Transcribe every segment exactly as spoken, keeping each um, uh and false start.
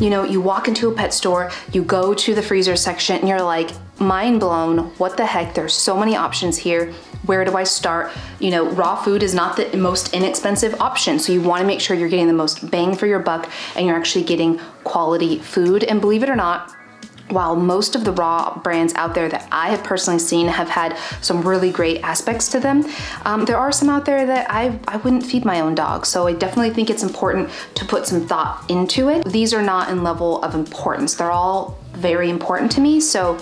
You know, you walk into a pet store, you go to the freezer section, and you're like, mind blown, what the heck, there's so many options here. Where do I start? You know, raw food is not the most inexpensive option, so you wanna make sure you're getting the most bang for your buck and you're actually getting quality food. And believe it or not, while most of the raw brands out there that I have personally seen have had some really great aspects to them, um, there are some out there that I, I wouldn't feed my own dog. So I definitely think it's important to put some thought into it. These are not in level of importance. They're all very important to me, so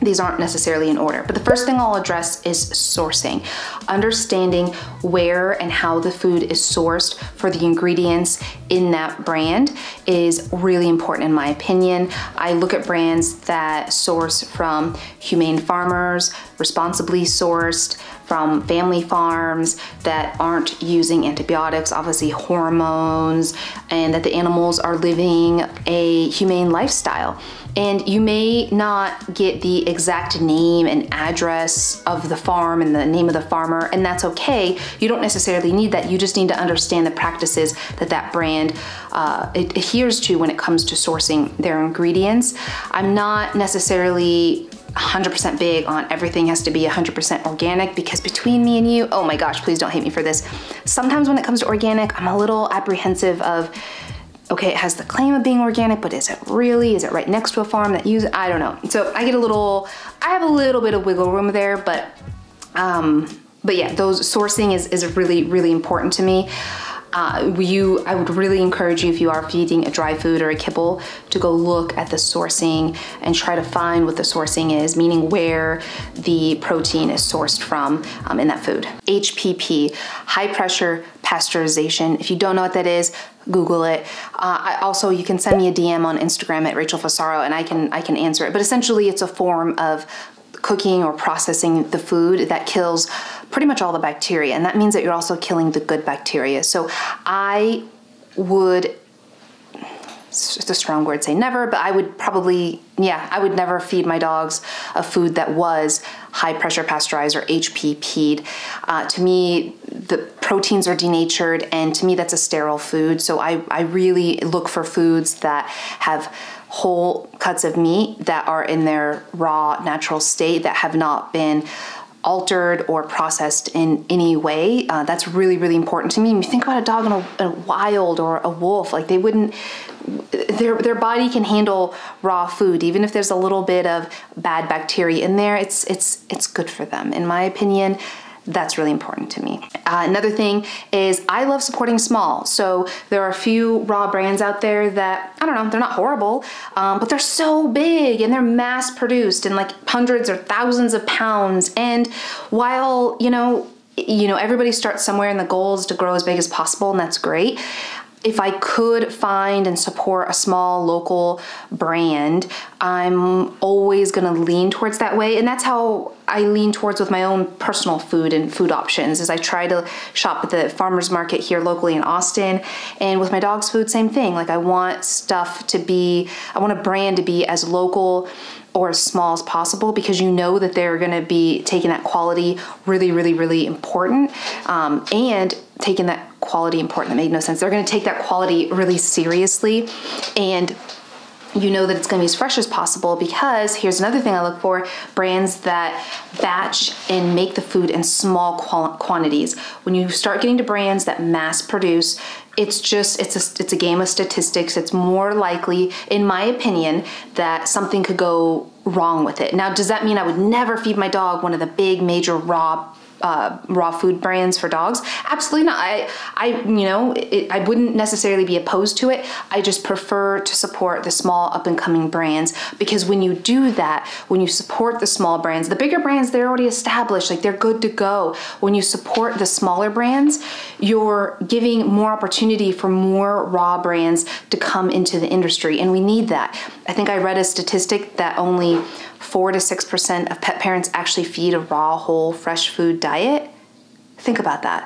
these aren't necessarily in order. But the first thing I'll address is sourcing. Understanding where and how the food is sourced for the ingredients in that brand is really important in my opinion. I look at brands that source from humane farmers, responsibly sourced, from family farms that aren't using antibiotics, obviously hormones, and that the animals are living a humane lifestyle. And you may not get the exact name and address of the farm and the name of the farmer, and that's okay. You don't necessarily need that. You just need to understand the practices that that brand uh, adheres to when it comes to sourcing their ingredients. I'm not necessarily one hundred percent big on everything has to be one hundred percent organic, because between me and you, oh my gosh, please don't hate me for this. Sometimes when it comes to organic, I'm a little apprehensive of, okay, it has the claim of being organic, but is it really? Is it right next to a farm that uses, I don't know. So I get a little, I have a little bit of wiggle room there, but um, but yeah, those sourcing is, is really, really important to me. Uh, you, I would really encourage you, if you are feeding a dry food or a kibble, to go look at the sourcing and try to find what the sourcing is, meaning where the protein is sourced from um, in that food. H P P, high pressure pasteurization. If you don't know what that is, Google it. Uh, I also, you can send me a D M on Instagram at Rachel Fusaro and I can, I can answer it. But essentially it's a form of cooking or processing the food that kills pretty much all the bacteria. And that means that you're also killing the good bacteria. So I would, it's just a strong word, say never, but I would probably, yeah, I would never feed my dogs a food that was high pressure pasteurized or H P P'd. Uh, to me, the proteins are denatured, and to me that's a sterile food. So I, I really look for foods that have whole cuts of meat that are in their raw, natural state, that have not been altered or processed in any way. Uh, that's really, really important to me. When you think about a dog and a, a wild or a wolf, like they wouldn't, their their body can handle raw food. Even if there's a little bit of bad bacteria in there, it's it's it's good for them, in my opinion. That's really important to me. Uh, another thing is I love supporting small. So there are a few raw brands out there that, I don't know, they're not horrible, um, but they're so big and they're mass produced and like hundreds or thousands of pounds. And while, you know, you know, everybody starts somewhere and the goal is to grow as big as possible, and that's great. If I could find and support a small local brand, I'm always gonna lean towards that way. And that's how I lean towards with my own personal food and food options, is I try to shop at the farmer's market here locally in Austin. And with my dog's food, same thing. Like I want stuff to be, I want a brand to be as local or as small as possible, because you know that they're gonna be taking that quality really, really, really important. Um, and taking that quality important, that made no sense. They're gonna take that quality really seriously, and you know that it's gonna be as fresh as possible, because here's another thing I look for, brands that batch and make the food in small quantities. When you start getting to brands that mass produce, it's just, it's a, it's a game of statistics. It's more likely, in my opinion, that something could go wrong with it. Now, does that mean I would never feed my dog one of the big major raw Uh, raw food brands for dogs? Absolutely not. I, I you know, it, I wouldn't necessarily be opposed to it. I just prefer to support the small up and coming brands, because when you do that, when you support the small brands, the bigger brands, they're already established, like they're good to go. When you support the smaller brands, you're giving more opportunity for more raw brands to come into the industry, and we need that. I think I read a statistic that only four to six percent of pet parents actually feed a raw, whole, fresh food diet. Think about that.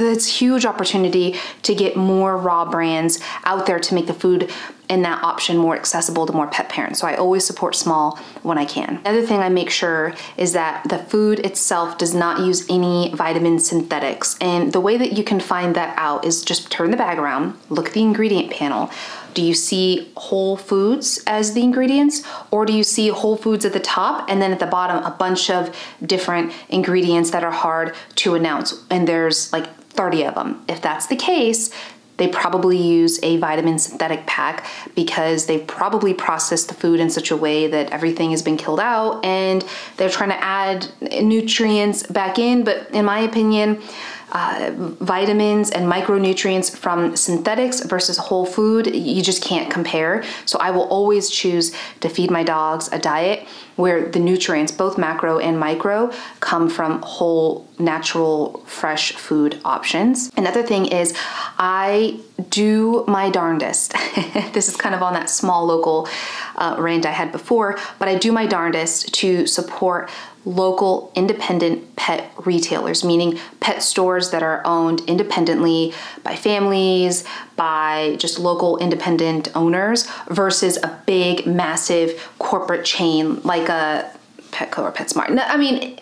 That's huge opportunity to get more raw brands out there to make the food and that option more accessible to more pet parents. So I always support small when I can. Another thing I make sure is that the food itself does not use any vitamin synthetics. And the way that you can find that out is just turn the bag around, look at the ingredient panel. Do you see whole foods as the ingredients, or do you see whole foods at the top and then at the bottom a bunch of different ingredients that are hard to announce? And there's like thirty of them. If that's the case, they probably use a vitamin synthetic pack because they've probably processed the food in such a way that everything has been killed out and they're trying to add nutrients back in. But in my opinion, uh, vitamins and micronutrients from synthetics versus whole food, you just can't compare. So I will always choose to feed my dogs a diet where the nutrients, both macro and micro, come from whole, natural, fresh food options. Another thing is I do my darndest. This is kind of on that small local uh, rant I had before, but I do my darndest to support local independent pet retailers, meaning pet stores that are owned independently by families, by just local independent owners, versus a big, massive corporate chain like a Petco or PetSmart. No, I mean,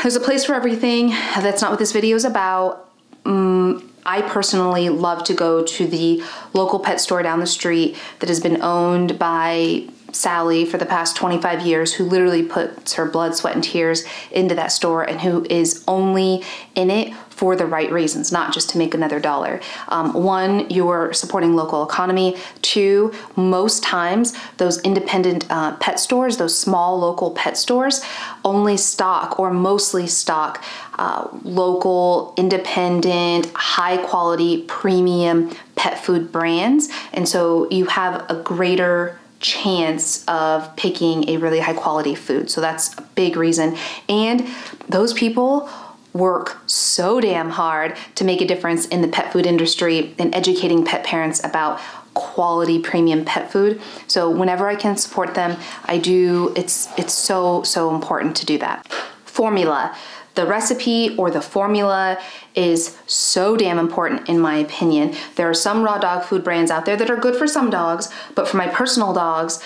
there's a place for everything. That's not what this video is about. Um, I personally love to go to the local pet store down the street that has been owned by Sally for the past twenty-five years, who literally puts her blood, sweat, and tears into that store and who is only in it for the right reasons, not just to make another dollar. Um, one, you're supporting local economy. Two, most times those independent uh, pet stores, those small local pet stores, only stock or mostly stock uh, local, independent, high quality, premium pet food brands. And so you have a greater chance of picking a really high quality food. So that's a big reason. And those people work so damn hard to make a difference in the pet food industry and educating pet parents about quality premium pet food. So whenever I can support them, I do. It's it's so, so important to do that. Formula. The recipe or the formula is so damn important in my opinion. There are some raw dog food brands out there that are good for some dogs, but for my personal dogs,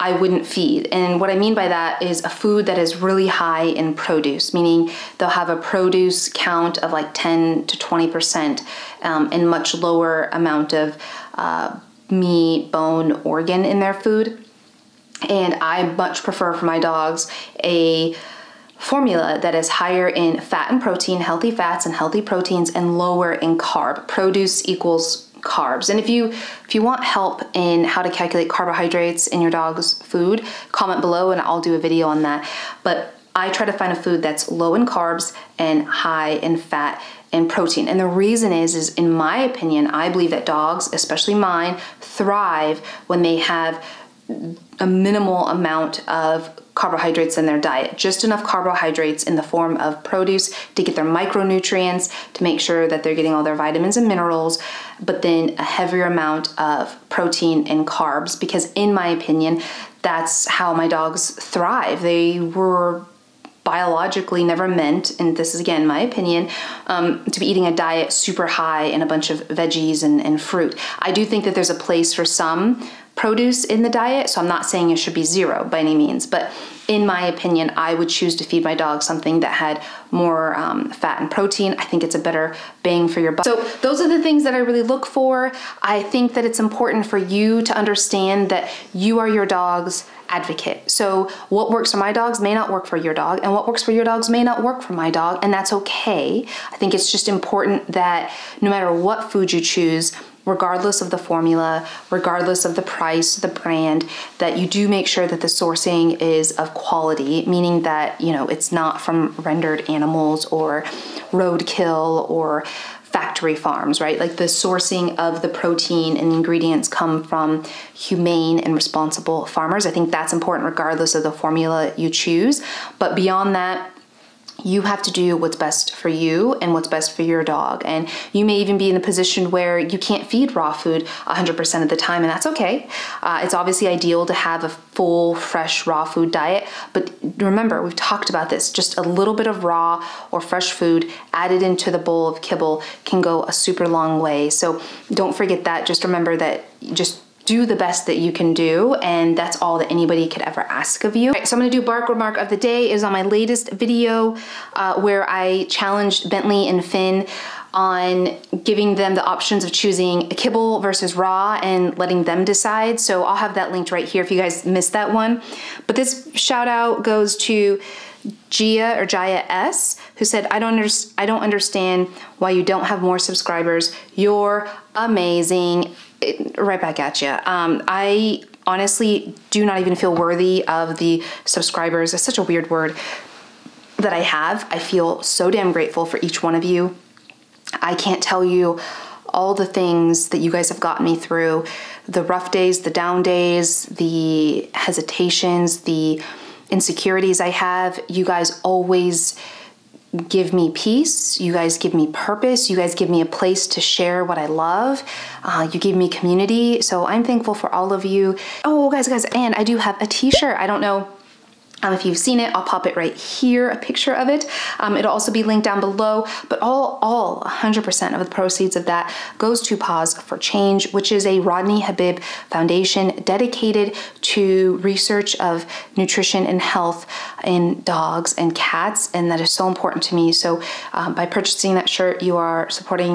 I wouldn't feed. And what I mean by that is a food that is really high in produce, meaning they'll have a produce count of like ten to twenty percent um, and much lower amount of uh, meat, bone, organ in their food. And I much prefer for my dogs a formula that is higher in fat and protein, healthy fats and healthy proteins, and lower in carb. Produce equals carbs. And if you if you want help in how to calculate carbohydrates in your dog's food, comment below and I'll do a video on that. But I try to find a food that's low in carbs and high in fat and protein. And the reason is, is in my opinion, I believe that dogs, especially mine, thrive when they have a minimal amount of carbohydrates in their diet, just enough carbohydrates in the form of produce to get their micronutrients, to make sure that they're getting all their vitamins and minerals, but then a heavier amount of protein and carbs, because in my opinion, that's how my dogs thrive. They were biologically never meant, and this is again my opinion, um, to be eating a diet super high in a bunch of veggies and, and fruit. I do think that there's a place for some produce in the diet, so I'm not saying it should be zero by any means, but in my opinion, I would choose to feed my dog something that had more um, fat and protein. I think it's a better bang for your buck. So those are the things that I really look for. I think that it's important for you to understand that you are your dog's advocate. So what works for my dogs may not work for your dog, and what works for your dogs may not work for my dog, and that's okay. I think it's just important that no matter what food you choose, regardless of the formula, regardless of the price, the brand, that you do make sure that the sourcing is of quality, meaning that, you know, it's not from rendered animals or roadkill or factory farms, right? Like the sourcing of the protein and ingredients come from humane and responsible farmers. I think that's important regardless of the formula you choose. But beyond that, you have to do what's best for you and what's best for your dog. And you may even be in a position where you can't feed raw food one hundred percent of the time, and that's okay. Uh, it's obviously ideal to have a full, fresh, raw food diet, but remember, we've talked about this, just a little bit of raw or fresh food added into the bowl of kibble can go a super long way. So don't forget that. Just remember that just do the best that you can do, and that's all that anybody could ever ask of you. All right, so I'm gonna do bark remark of the day. It was on my latest video uh, where I challenged Bentley and Finn on giving them the options of choosing a kibble versus raw and letting them decide. So I'll have that linked right here if you guys missed that one. But this shout out goes to Gia or Jaya S, who said, I don't, under I don't understand why you don't have more subscribers. You're amazing. It, right back at you. Um, I honestly do not even feel worthy of the subscribers. It's such a weird word that I have. I feel so damn grateful for each one of you. I can't tell you all the things that you guys have gotten me through, the rough days, the down days, the hesitations, the insecurities I have. You guys always give me peace. You guys give me purpose. You guys give me a place to share what I love. Uh, you give me community. So I'm thankful for all of you. Oh, guys, guys, and I do have a t-shirt. I don't know Um, if you've seen it, I'll pop it right here, a picture of it. Um, it'll also be linked down below, but all, all one hundred percent of the proceeds of that goes to Paws for Change, which is a Rodney Habib foundation dedicated to research of nutrition and health in dogs and cats, and that is so important to me. So um, by purchasing that shirt, you are supporting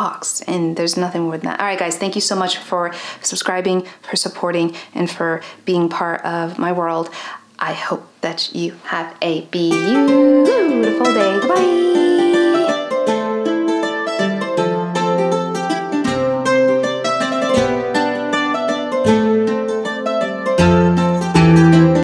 dogs, and there's nothing more than that. All right, guys, thank you so much for subscribing, for supporting, and for being part of my world. I hope that you have a beautiful day. Bye.